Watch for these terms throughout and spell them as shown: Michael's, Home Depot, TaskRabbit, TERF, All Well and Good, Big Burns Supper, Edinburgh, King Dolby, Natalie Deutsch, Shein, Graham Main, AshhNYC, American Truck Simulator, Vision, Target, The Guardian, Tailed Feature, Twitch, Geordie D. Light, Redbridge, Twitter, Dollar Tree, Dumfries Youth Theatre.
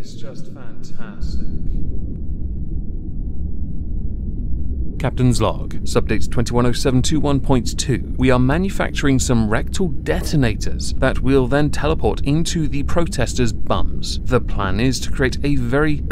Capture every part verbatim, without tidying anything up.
is just fantastic. Captain's log, subdate twenty-one oh seven twenty-one point two. We are manufacturing some rectal detonators that will then teleport into the protesters' bums. The plan is to create a very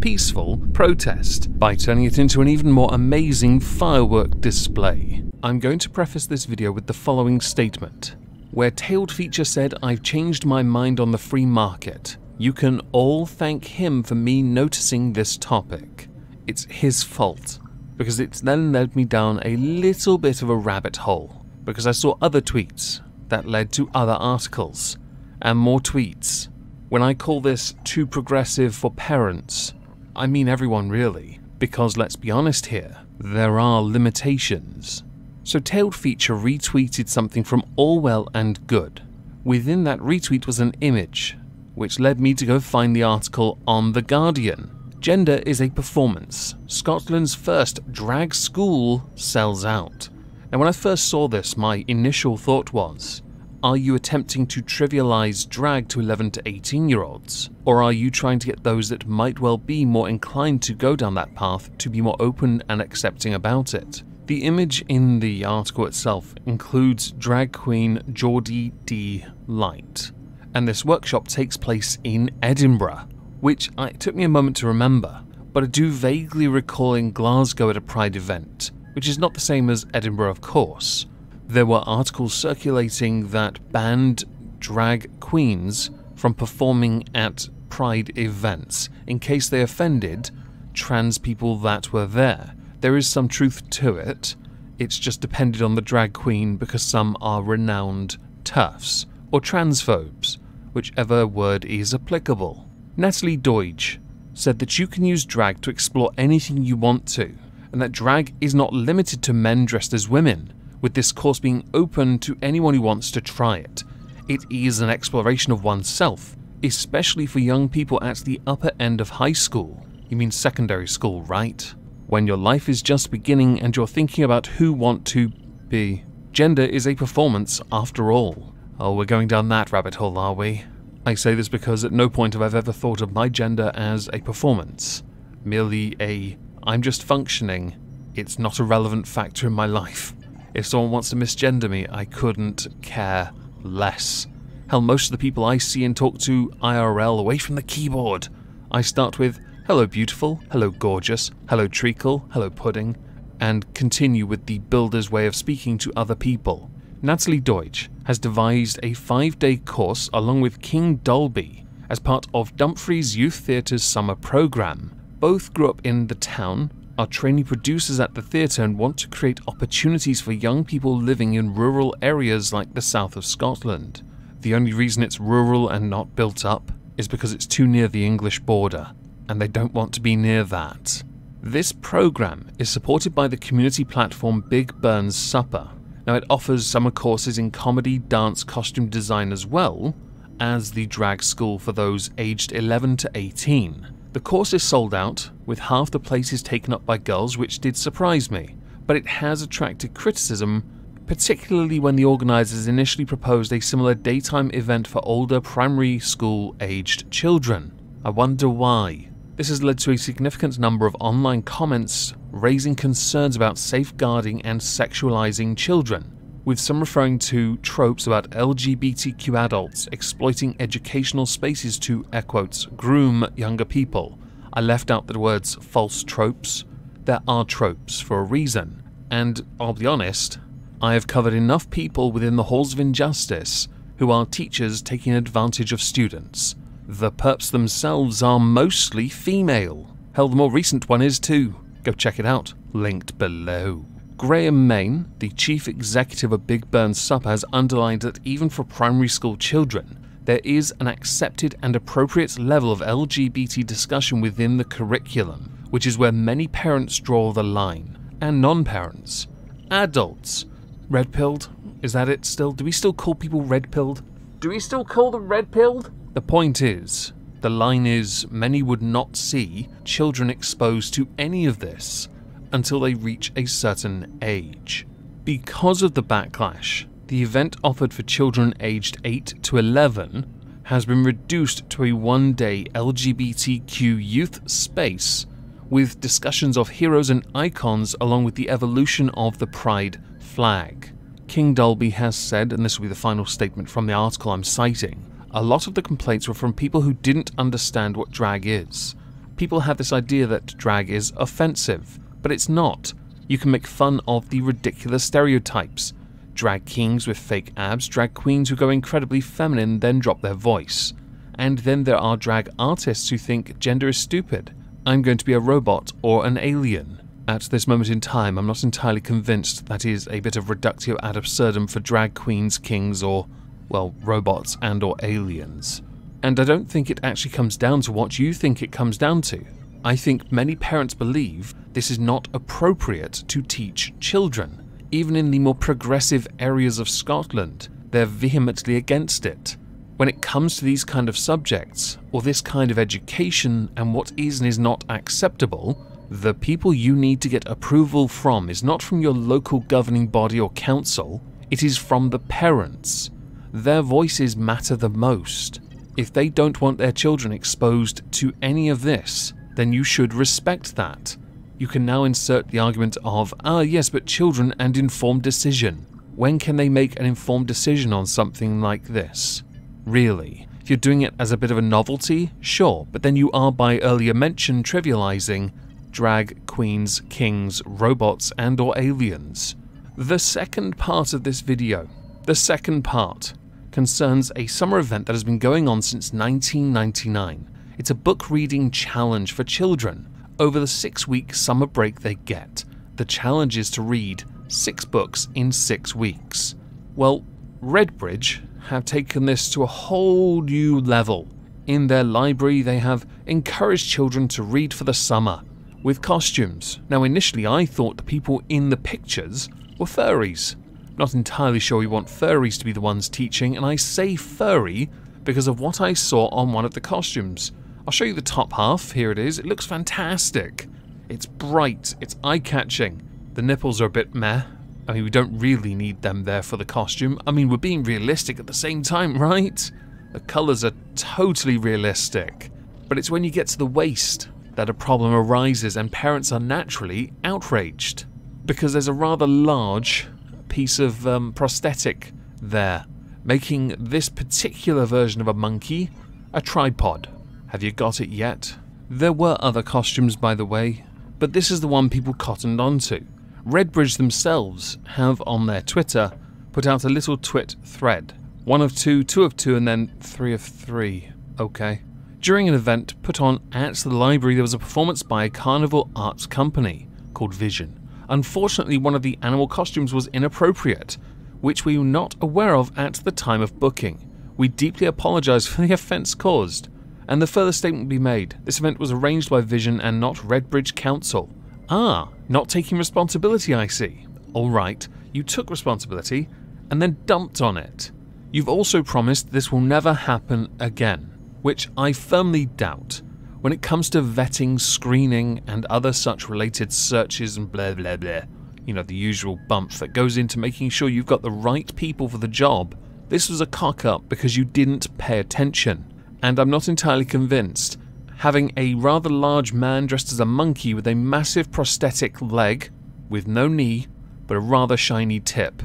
peaceful protest by turning it into an even more amazing firework display. I'm going to preface this video with the following statement. Where Tailed Feature said, "I've changed my mind on the free market," you can all thank him for me noticing this topic. It's his fault, because it's then led me down a little bit of a rabbit hole, because I saw other tweets that led to other articles, and more tweets. When I call this too progressive for parents, I mean everyone really, because let's be honest here, there are limitations. So Tailed Feature retweeted something from All Well and Good. Within that retweet was an image, which led me to go find the article on The Guardian. Gender is a performance. Scotland's first drag school sells out. Now, when I first saw this, my initial thought was, are you attempting to trivialize drag to eleven to eighteen year olds? Or are you trying to get those that might well be more inclined to go down that path to be more open and accepting about it? The image in the article itself includes drag queen Geordie D. Light, and this workshop takes place in Edinburgh, which I, it took me a moment to remember, but I do vaguely recall in Glasgow at a Pride event, which is not the same as Edinburgh, of course. There were articles circulating that banned drag queens from performing at Pride events in case they offended trans people that were there. There is some truth to it, it's just depended on the drag queen because some are renowned TERFs, or transphobes, whichever word is applicable. Natalie Deutsch said that you can use drag to explore anything you want to, and that drag is not limited to men dressed as women, with this course being open to anyone who wants to try it. It is an exploration of oneself, especially for young people at the upper end of high school. You mean secondary school, right? When your life is just beginning and you're thinking about who want to be. Gender is a performance after all. Oh, we're going down that rabbit hole, are we? I say this because at no point have I ever thought of my gender as a performance, merely a, I'm just functioning, it's not a relevant factor in my life. If someone wants to misgender me, I couldn't care less. Hell, most of the people I see and talk to I R L away from the keyboard, I start with, hello beautiful, hello gorgeous, hello treacle, hello pudding, and continue with the builder's way of speaking to other people. Natalie Deutsch has devised a five-day course along with King Dolby as part of Dumfries Youth Theatre's summer programme. Both grew up in the town, are trainee producers at the theatre and want to create opportunities for young people living in rural areas like the south of Scotland. The only reason it's rural and not built up is because it's too near the English border, and they don't want to be near that. This programme is supported by the community platform Big Burns Supper. Now it offers summer courses in comedy, dance, costume design as well as the drag school for those aged eleven to eighteen. The course is sold out, with half the places taken up by girls, which did surprise me, but it has attracted criticism, particularly when the organisers initially proposed a similar daytime event for older primary school aged children. I wonder why. This has led to a significant number of online comments raising concerns about safeguarding and sexualizing children, with some referring to tropes about L G B T Q adults exploiting educational spaces to, air quotes, groom younger people. I left out the words false tropes. There are tropes for a reason, and I'll be honest, I have covered enough people within the halls of injustice who are teachers taking advantage of students. The perps themselves are mostly female. Hell, the more recent one is too. Go check it out, linked below. Graham Main, the chief executive of Big Burns Supper, has underlined that even for primary school children, there is an accepted and appropriate level of L G B T discussion within the curriculum, which is where many parents draw the line, and non-parents. Adults. Red-pilled? Is that it still? Do we still call people red-pilled? Do we still call them red-pilled? The point is, the line is, many would not see children exposed to any of this until they reach a certain age. Because of the backlash, the event offered for children aged eight to eleven has been reduced to a one-day L G B T Q youth space with discussions of heroes and icons along with the evolution of the pride flag. King Dolby has said, and this will be the final statement from the article I'm citing, a lot of the complaints were from people who didn't understand what drag is. People have this idea that drag is offensive, but it's not. You can make fun of the ridiculous stereotypes. Drag kings with fake abs, drag queens who go incredibly feminine then drop their voice. And then there are drag artists who think gender is stupid. I'm going to be a robot or an alien. At this moment in time, I'm not entirely convinced that is a bit of reductio ad absurdum for drag queens, kings or, well, robots and or aliens. And I don't think it actually comes down to what you think it comes down to. I think many parents believe this is not appropriate to teach children. Even in the more progressive areas of Scotland, they're vehemently against it. When it comes to these kind of subjects, or this kind of education, and what is and is not acceptable, the people you need to get approval from is not from your local governing body or council, it is from the parents. Their voices matter the most. If they don't want their children exposed to any of this, then you should respect that. You can now insert the argument of, ah yes, but children and informed decision. When can they make an informed decision on something like this? Really? If you're doing it as a bit of a novelty, sure, but then you are, by earlier mention, trivializing drag queens, kings, robots and or aliens. The second part of this video, the second part, concerns a summer event that has been going on since nineteen ninety-nine. It's a book reading challenge for children. Over the six-week summer break they get, the challenge is to read six books in six weeks. Well, Redbridge have taken this to a whole new level. In their library, they have encouraged children to read for the summer, with costumes. Now, initially I thought the people in the pictures were furries. I'm not entirely sure we want furries to be the ones teaching, and I say furry because of what I saw on one of the costumes. I'll show you the top half, here it is, it looks fantastic. It's bright, it's eye-catching. The nipples are a bit meh. I mean, we don't really need them there for the costume. I mean, we're being realistic at the same time, right? The colours are totally realistic. But it's when you get to the waist that a problem arises and parents are naturally outraged. Because there's a rather large piece of um, prosthetic there, making this particular version of a monkey a tripod. Have you got it yet? There were other costumes, by the way, but this is the one people cottoned onto. Redbridge themselves have on their Twitter put out a little twit thread. One of two, two of two, and then three of three. Okay. During an event put on at the library, there was a performance by a carnival arts company called Vision. Unfortunately, one of the animal costumes was inappropriate, which we were not aware of at the time of booking. We deeply apologise for the offence caused. And the further statement be made, this event was arranged by Vision and not Redbridge Council. Ah, not taking responsibility, I see. Alright, you took responsibility and then dumped on it. You've also promised this will never happen again, which I firmly doubt. When it comes to vetting, screening and other such related searches and blah blah blah, you know, the usual bump that goes into making sure you've got the right people for the job, this was a cock-up because you didn't pay attention. And I'm not entirely convinced. Having a rather large man dressed as a monkey with a massive prosthetic leg, with no knee, but a rather shiny tip,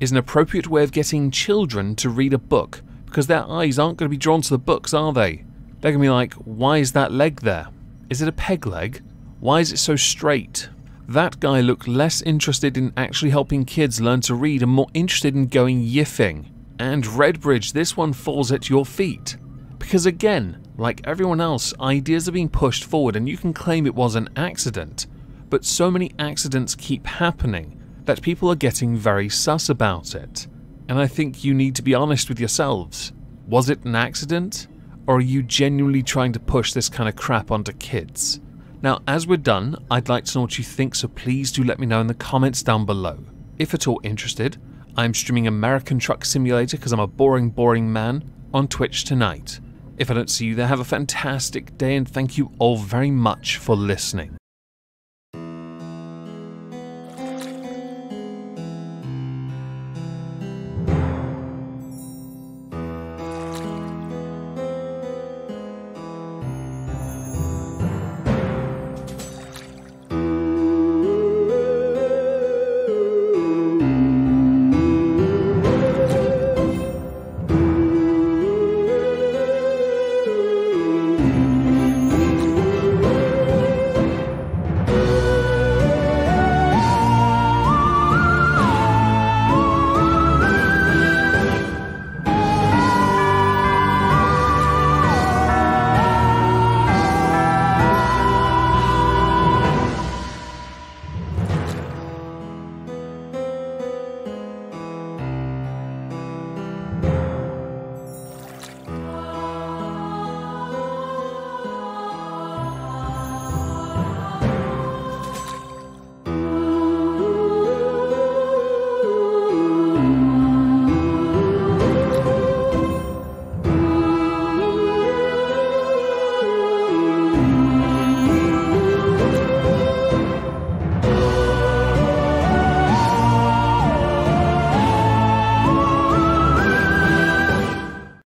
is an appropriate way of getting children to read a book, because their eyes aren't going to be drawn to the books, are they? They're going to be like, why is that leg there? Is it a peg leg? Why is it so straight? That guy looked less interested in actually helping kids learn to read and more interested in going yiffing. And Redbridge, this one falls at your feet. Because again, like everyone else, ideas are being pushed forward and you can claim it was an accident, but so many accidents keep happening that people are getting very sus about it. And I think you need to be honest with yourselves. Was it an accident? Or are you genuinely trying to push this kind of crap onto kids? Now, as we're done, I'd like to know what you think, so please do let me know in the comments down below. If at all interested, I'm streaming American Truck Simulator because I'm a boring, boring man on Twitch tonight. If I don't see you there, have a fantastic day and thank you all very much for listening.